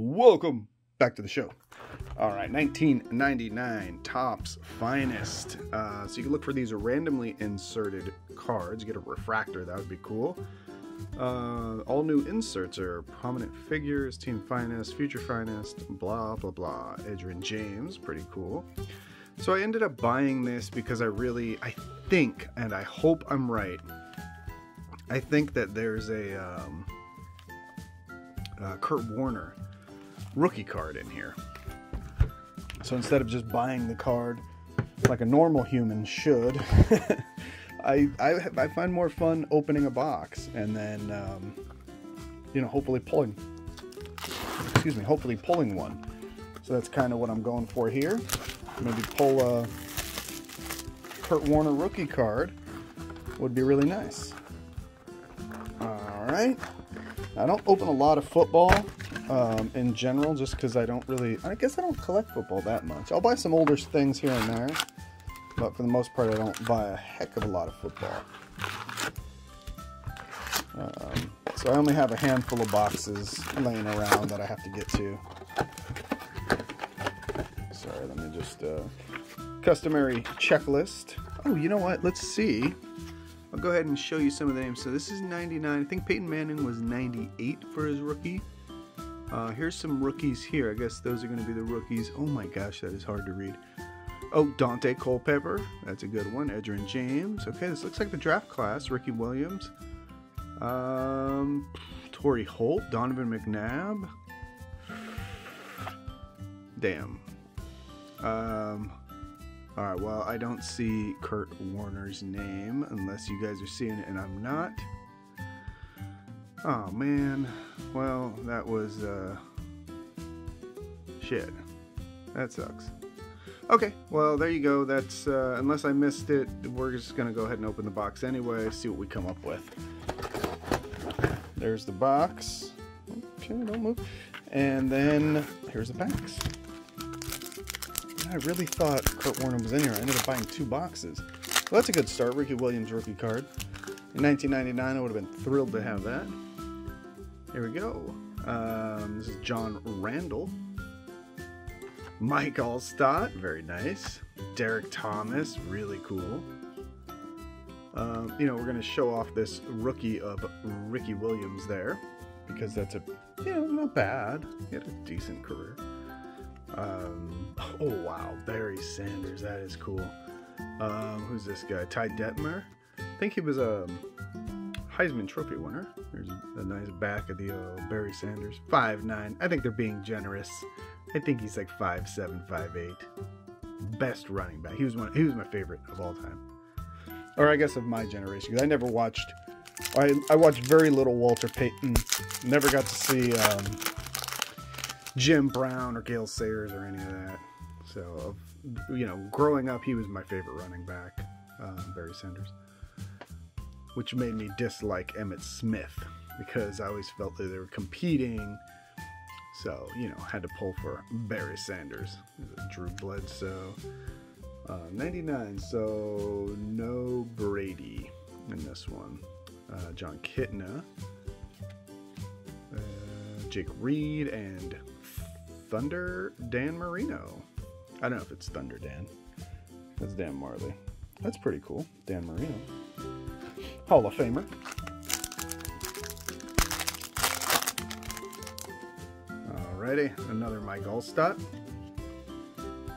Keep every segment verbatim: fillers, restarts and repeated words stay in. Welcome back to the show. All right, nineteen ninety-nine Topps Finest. Uh, so you can look for these randomly inserted cards. You get a refractor, that would be cool. Uh, all new inserts are prominent figures, Team Finest, Future Finest, blah, blah, blah. Edgerrin James, pretty cool. So I ended up buying this because I really, I think, and I hope I'm right, I think that there's a um, uh, Kurt Warner rookie card in here. So instead of just buying the card like a normal human should, I, I, I find more fun opening a box and then, um, you know, hopefully pulling, excuse me, hopefully pulling one. So that's kind of what I'm going for here. Maybe pull a Kurt Warner rookie card would be really nice. All right. I don't open a lot of football um, in general just because I don't really, I guess I don't collect football that much. I'll buy some older things here and there, but for the most part, I don't buy a heck of a lot of football. Um, so I only have a handful of boxes laying around that I have to get to. Sorry, let me just, uh, customary checklist. Oh, you know what? Let's see. I'll go ahead and show you some of the names. So this is ninety-nine. I think Peyton Manning was ninety-eight for his rookie. Uh, here's some rookies here. I guess those are going to be the rookies. Oh my gosh, that is hard to read. Oh, Dante Culpepper. That's a good one. Edgerrin James. Okay, this looks like the draft class. Ricky Williams. Um, Torrey Holt. Donovan McNabb. Damn. Um, all right, well, I don't see Kurt Warner's name unless you guys are seeing it and I'm not. Oh, man. Well, that was, uh, shit. That sucks. Okay, well, there you go. That's, uh, unless I missed it, we're just going to go ahead and open the box anyway, see what we come up with. There's the box. Okay, don't move. And then here's the packs. I really thought Kurt Warner was in here. I ended up buying two boxes. Well, that's a good start. Ricky Williams rookie card. In nineteen ninety-nine, I would have been thrilled to have that. Here we go. Um, this is John Randall. Mike Allstott, very nice. Derek Thomas, really cool. Um, you know, we're going to show off this rookie of Ricky Williams there because that's a, you know, not bad. He had a decent career. Um, oh, wow. Barry Sanders, that is cool. Um, who's this guy? Ty Detmer. I think he was a Heisman Trophy winner. There's a nice back of the uh, Barry Sanders. five nine. I think they're being generous. I think he's like five seven, five eight. Best running back. He was one. He was my favorite of all time, or I guess of my generation. Because I never watched. I I watched very little Walter Payton. Never got to see um, Jim Brown or Gale Sayers or any of that. So you know, growing up, he was my favorite running back, um, Barry Sanders, which made me dislike Emmett Smith because I always felt that they were competing. So, you know, had to pull for Barry Sanders, Drew Bledsoe, uh, ninety-nine, so no Brady in this one. Uh, John Kitna, uh, Jake Reed, and Thunder Dan Marino. I don't know if it's Thunder Dan. That's Dan Marley. That's pretty cool. Dan Marino. Hall of Famer. Alrighty, another Mike Allstott,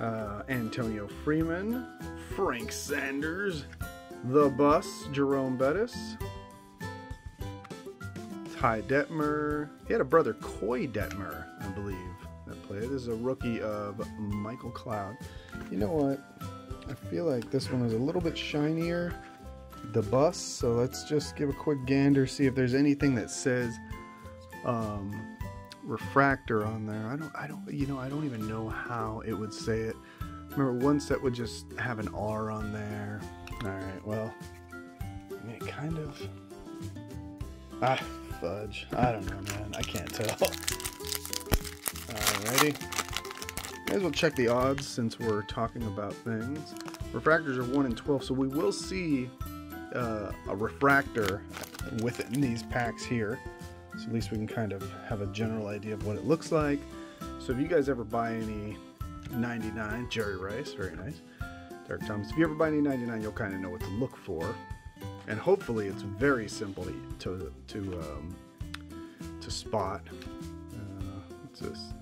uh, Antonio Freeman, Frank Sanders, The Bus, Jerome Bettis, Ty Detmer. He had a brother, Coy Detmer, I believe, that played. This is a rookie of Michael Cloud. You know what? I feel like this one is a little bit shinier, The Bus, so let's just give a quick gander, see if there's anything that says, um... refractor on there. I don't, I don't, you know, I don't even know how it would say it. Remember, one set would just have an R on there. All right, well, I mean, it kind of, ah, fudge. I don't know, man. I can't tell. Alrighty. Might as well check the odds since we're talking about things. Refractors are one in twelve, so we will see uh, a refractor within these packs here. So at least we can kind of have a general idea of what it looks like. So if you guys ever buy any ninety-nine, Jerry Rice, very nice, Derek Thomas, if you ever buy any ninety-nine, you'll kind of know what to look for. And hopefully it's very simple to, to, um, to spot. Uh, what's this?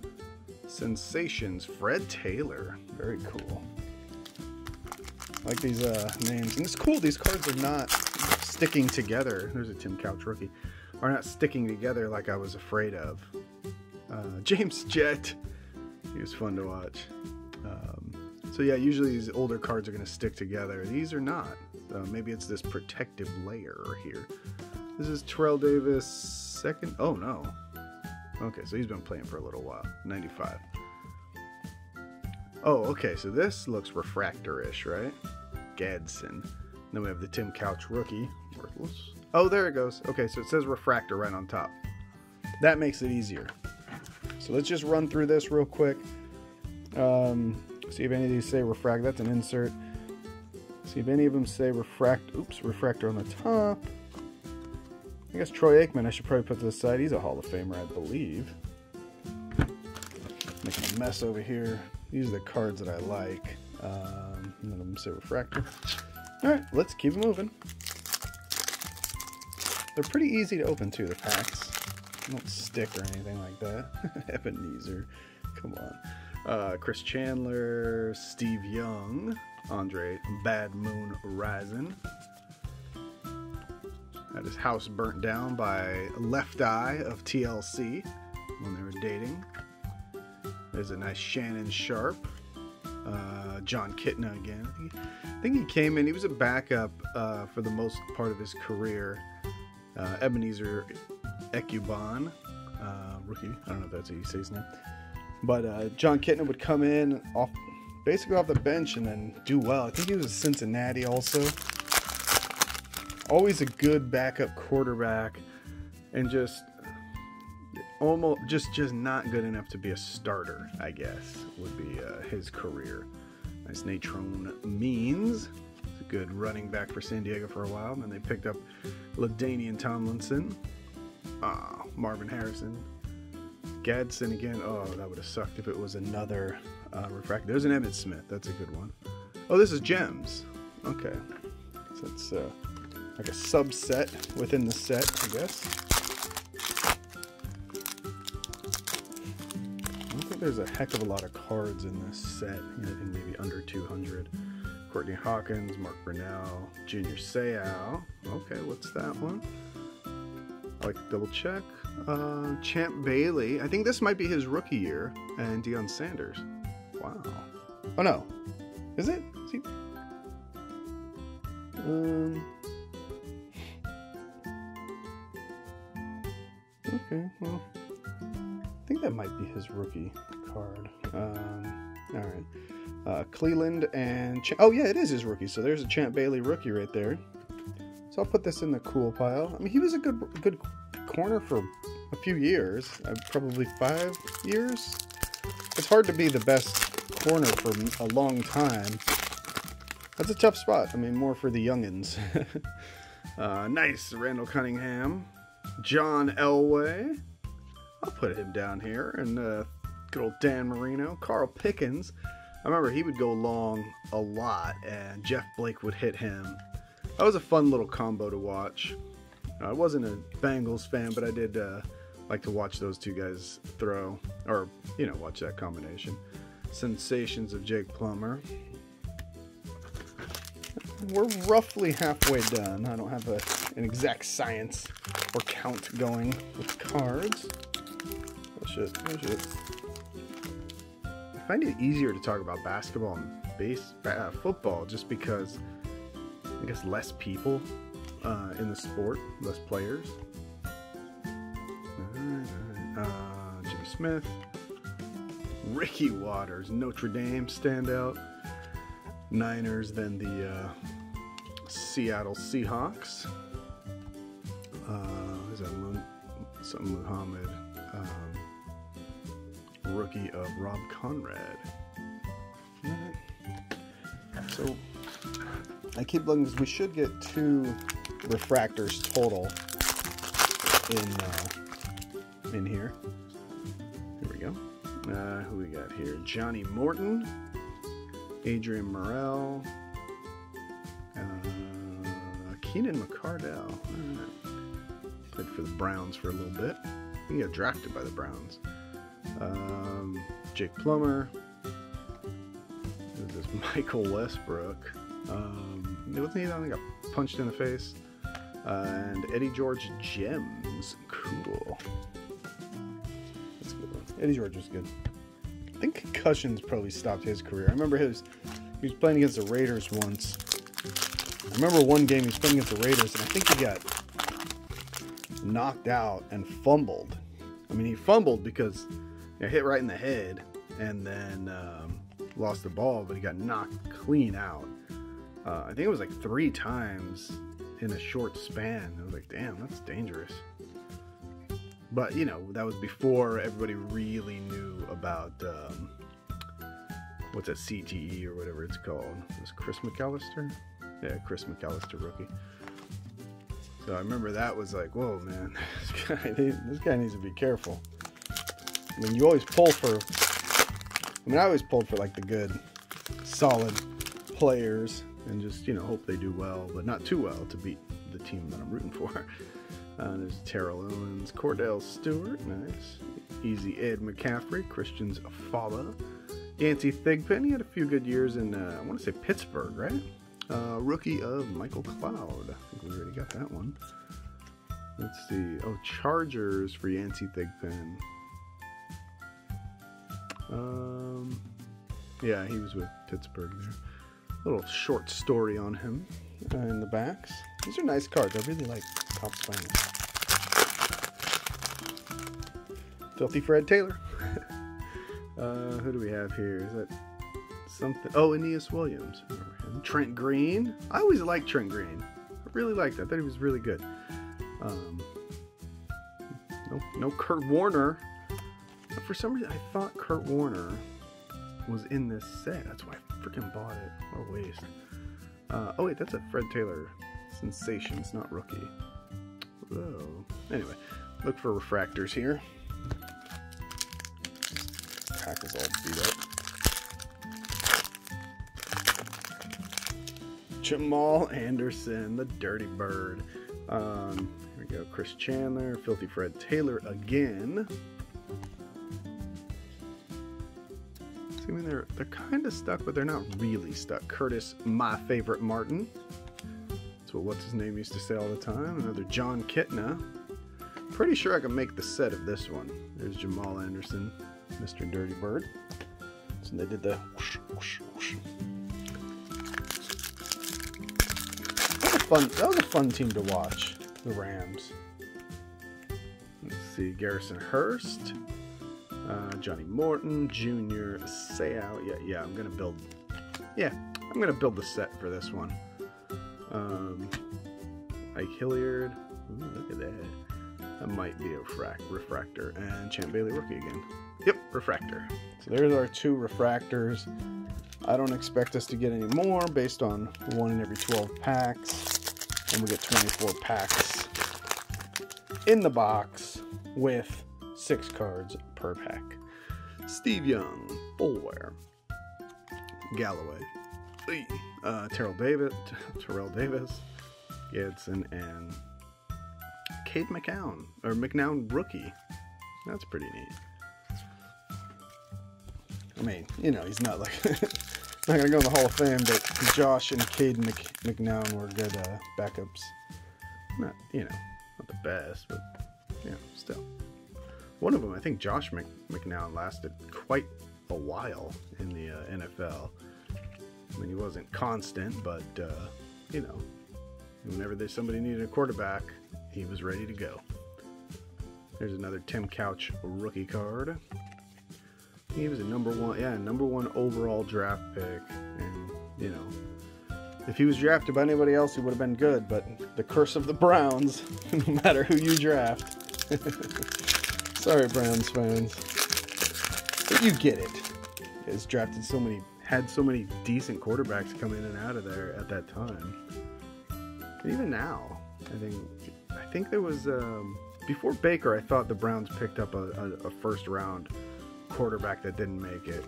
Sensations, Fred Taylor. Very cool. I like these uh, names. And it's cool, these cards are not sticking together. There's a Tim Couch rookie. Are not sticking together like I was afraid of. Uh, James Jett. He was fun to watch. Um, so yeah, usually these older cards are going to stick together. These are not. Uh, maybe it's this protective layer here. This is Terrell Davis second. Oh no. Okay, so he's been playing for a little while. ninety-five. Oh, okay, so this looks refractor-ish, right? Gadsden. Then we have the Tim Couch rookie. Worthless. Oh, there it goes. Okay, so it says refractor right on top. That makes it easier. So let's just run through this real quick. Um, see if any of these say refract. That's an insert. See if any of them say refract. Oops, refractor on the top. I guess Troy Aikman I should probably put to the side. He's a Hall of Famer, I believe. Making a mess over here. These are the cards that I like. Um, none of them say refractor. All right, let's keep moving. They're pretty easy to open too, the packs. They don't stick or anything like that. Ebenezer, come on. Uh, Chris Chandler, Steve Young, Andre Bad Moon Rising. Had his house burnt down by Left Eye of T L C when they were dating. There's a nice Shannon Sharp. Uh, John Kitna again. I think he came in, he was a backup uh, for the most part of his career. Uh, Ebenezer Ecubon, uh, rookie. I don't know if that's how you say his name. But uh, John Kitna would come in off, basically off the bench and then do well. I think he was a Cincinnati also. Always a good backup quarterback, and just almost just just not good enough to be a starter, I guess, would be uh, his career. Nice Natron Means. A good running back for San Diego for a while, and then they picked up LaDainian Tomlinson, ah, Marvin Harrison, Gadsden again. Oh, that would have sucked if it was another uh, refractor. There's an Emmett Smith. That's a good one. Oh, this is Gems. Okay, so it's uh, like a subset within the set, I guess. I don't think there's a heck of a lot of cards in this set, and maybe under two hundred. Courtney Hawkins, Mark Brunell, Junior Seau. Okay, what's that one? I like to double check. Uh, Champ Bailey. I think this might be his rookie year. And Deion Sanders. Wow. Oh no. Is it? Is he... Um. Okay. Well, I think that might be his rookie card. Um. All right. Uh, Cleveland and Ch oh yeah, it is his rookie. So there's a Champ Bailey rookie right there. So I'll put this in the cool pile. I mean, he was a good good corner for a few years, uh, probably five years. It's hard to be the best corner for a long time. That's a tough spot. I mean, more for the youngins. uh, nice Randall Cunningham, John Elway. I'll put him down here, and uh, good old Dan Marino, Carl Pickens. I remember he would go long a lot, and Jeff Blake would hit him. That was a fun little combo to watch. I wasn't a Bengals fan, but I did uh, like to watch those two guys throw, or, you know, watch that combination. Sensations of Jake Plummer. We're roughly halfway done. I don't have a, an exact science or count going with cards. Oh shit, oh shit. I find it easier to talk about basketball and base uh, football just because I guess less people uh, in the sport, less players. Uh, uh, Jimmy Smith, Ricky Waters, Notre Dame standout, Niners, then the uh, Seattle Seahawks. Uh, is that something Muhammad? Um, rookie of Rob Conrad. So I keep looking because we should get two refractors total in uh, in here. There we go. Uh, who we got here? Johnny Morton, Adrian Morrell, uh, Keenan McCardell. Uh, played for the Browns for a little bit. He got drafted by the Browns. Um, Jake Plummer. This is Michael Westbrook. Um, wasn't he the one that got punched in the face? Uh, and Eddie George Gems. Cool. That's a good one. Eddie George was good. I think concussions probably stopped his career. I remember his, he was playing against the Raiders once. I remember one game he was playing against the Raiders, and I think he got knocked out and fumbled. I mean, he fumbled because he got hit right in the head and then um, lost the ball, but he got knocked clean out. Uh, I think it was like three times in a short span. I was like, damn, that's dangerous. But, you know, that was before everybody really knew about, um, what's that, C T E or whatever it's called. It was Chris McAlister? Yeah, Chris McAlister, rookie. So I remember that was like, whoa, man, this guy, they, this guy needs to be careful. I mean, you always pull for, I mean, I always pulled for, like, the good, solid players and just, you know, hope they do well, but not too well to beat the team that I'm rooting for. Uh, there's Terrell Owens, Cordell Stewart, nice. Easy Ed McCaffrey, Christian's father. Yancey Thigpen, he had a few good years in, uh, I want to say Pittsburgh, right? Uh, rookie of Michael Cloud. I think we already got that one. Let's see. Oh, Chargers for Yancey Thigpen. Um, yeah, he was with Pittsburgh there. A little short story on him uh, in the backs. These are nice cards. I really like Top Spinal. Filthy Fred Taylor. uh, who do we have here? Is that something? Oh, Aeneas Williams. Trent Green. I always liked Trent Green. I really liked that. I thought he was really good. Um, no, no Kurt Warner. But for some reason, I thought Kurt Warner was in this set. That's why I freaking bought it. What a waste. Uh, oh, wait, that's a Fred Taylor Sensations, not rookie. Whoa. Anyway, look for refractors here. This pack is all beat up. Jamal Anderson, the Dirty Bird. Um, here we go. Chris Chandler, Filthy Fred Taylor again. I mean, they're, they're kind of stuck, but they're not really stuck. Curtis, my favorite Martin. That's what what's-his-name used to say all the time. Another John Kitna. Pretty sure I can make the set of this one. There's Jamal Anderson, Mister Dirty Bird. So they did the whoosh, whoosh, whoosh. That was fun. That was a fun team to watch, the Rams. Let's see, Garrison Hurst. Uh, Johnny Morton, Junior Seau. Yeah, yeah, I'm gonna build. Yeah, I'm gonna build the set for this one. Um, Ike Hilliard. Ooh, look at that. That might be a refractor. And Champ Bailey, rookie again. Yep, refractor. So there's our two refractors. I don't expect us to get any more based on one in every twelve packs, and we get twenty-four packs in the box with six cards per pack. Steve Young, Bulware, Galloway, uh, Terrell Davis, Terrell Davis, Gadsden, and Cade McNown, or McNown rookie. That's pretty neat. I mean, you know, he's not like not gonna go in the Hall of Fame, but Josh and Cade McNown were good uh, backups. Not, you know, not the best, but yeah, still. One of them, I think Josh McNown, lasted quite a while in the uh, N F L. I mean, he wasn't constant, but, uh, you know, whenever they, somebody needed a quarterback, he was ready to go. There's another Tim Couch rookie card. I think he was a number one, yeah, number one overall draft pick. And, you know, if he was drafted by anybody else, he would have been good. But the curse of the Browns, no matter who you draft. Sorry, Browns fans, but you get it. It's drafted so many, had so many decent quarterbacks come in and out of there at that time. And even now, I think, I think there was um, before Baker, I thought the Browns picked up a, a, a first-round quarterback that didn't make it.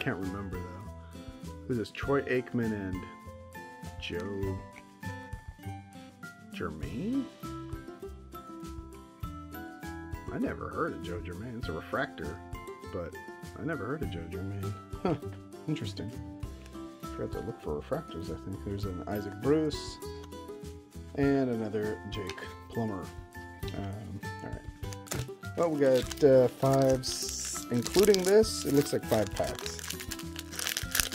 Can't remember, though. Who's this? Troy Aikman and Joe Germain? I never heard of Joe Germain. It's a refractor, but I never heard of Joe Germain. Huh. Interesting. I forgot to look for refractors, I think. There's an Isaac Bruce and another Jake Plummer. Um, all right. Well, we got uh, five, including this. It looks like five packs.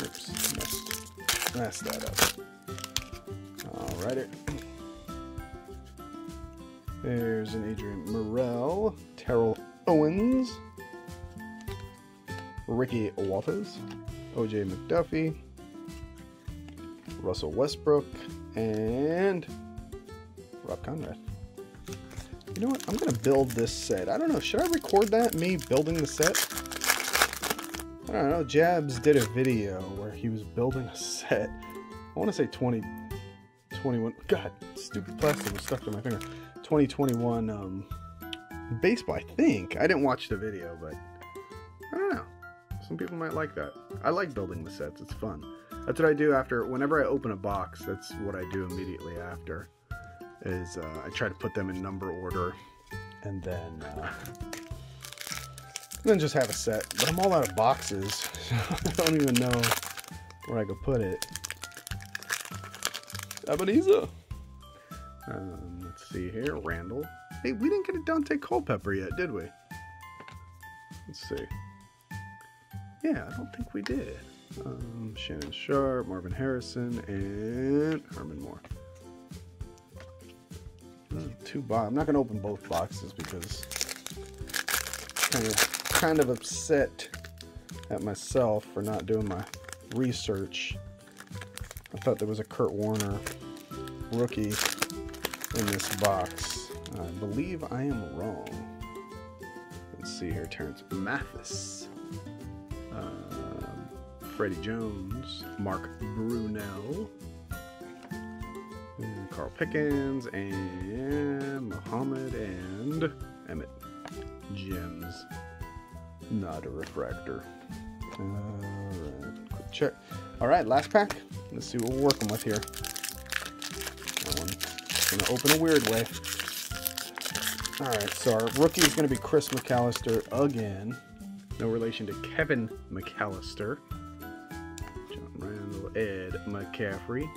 Oops. Messed, messed that up. All righty. There's an Adrian Morrell, Terrell Owens, Ricky Walters, O J McDuffie, Russell Westbrook, and Rob Conrad. You know what? I'm going to build this set. I don't know. Should I record that, me building the set? I don't know. Jabs did a video where he was building a set. I want to say twenty twenty-one. God, stupid plastic was stuck to my finger. twenty twenty-one um, baseball, I think. I didn't watch the video, but I don't know. Some people might like that. I like building the sets. It's fun. That's what I do after. Whenever I open a box, that's what I do immediately after. Is uh, I try to put them in number order, and then uh, and then just have a set. But I'm all out of boxes, so I don't even know where I could put it. Ebenezer. Um, let's see here, Randall. Hey, we didn't get a Dante Culpepper yet, did we? Let's see. Yeah, I don't think we did. Um, Shannon Sharp, Marvin Harrison, and Herman Moore. Mm, two box. I'm not gonna open both boxes because I'm kind of, kind of upset at myself for not doing my research. I thought there was a Kurt Warner rookie in this box. I believe I am wrong. Let's see here. Terrence Mathis, uh, Freddie Jones, Mark Brunell, and Carl Pickens, and Muhammad, and Emmett James. Not a refractor. Alright, quick check. Alright, last pack. Let's see what we're working with here. Going to open a weird way. All right, so our rookie is going to be Chris McAlister again. No relation to Kevin McAlister. John Randall, Ed McCaffrey,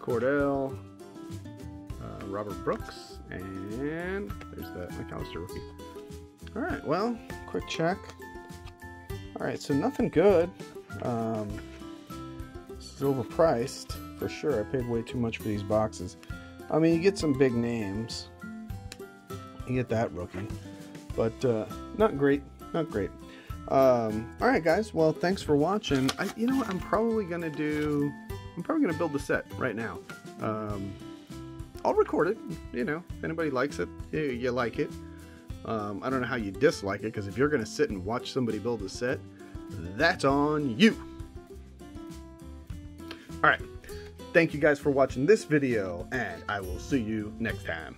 Cordell, uh, Robert Brooks, and there's that McAlister rookie. All right, well, quick check. All right, so nothing good. Um, it's overpriced. For sure, I paid way too much for these boxes. I mean, you get some big names. You get that rookie. But, uh, not great. Not great. Um, alright, guys. Well, thanks for watching. I, you know what? I'm probably going to do... I'm probably going to build the set right now. Um, I'll record it. You know, if anybody likes it, you, you like it. Um, I don't know how you dislike it, because if you're going to sit and watch somebody build a set, that's on you. Alright. Thank you guys for watching this video, and I will see you next time.